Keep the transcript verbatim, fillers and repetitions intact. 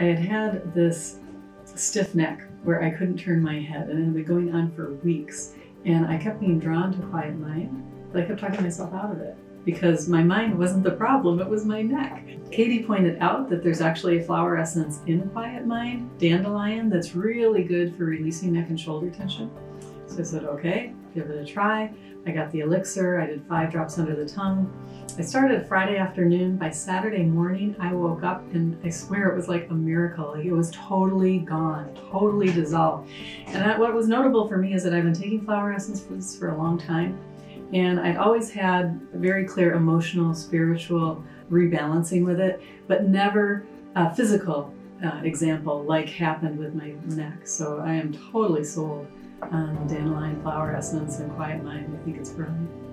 I had had this stiff neck where I couldn't turn my head, and it had been going on for weeks. And I kept being drawn to Quiet Mind, but I kept talking myself out of it because my mind wasn't the problem, it was my neck. Katie pointed out that there's actually a flower essence in Quiet Mind, Dandelion, that's really good for releasing neck and shoulder tension. So I said, okay, give it a try. I got the elixir, I did five drops under the tongue. I started Friday afternoon. By Saturday morning, I woke up and I swear it was like a miracle. Like it was totally gone, totally dissolved. And that, what was notable for me is that I've been taking flower essences for a long time. And I'd always had a very clear emotional, spiritual rebalancing with it, but never a physical uh, example like happened with my neck. So I am totally sold on Dandelion flower essence and Quiet Mind. I think it's brilliant.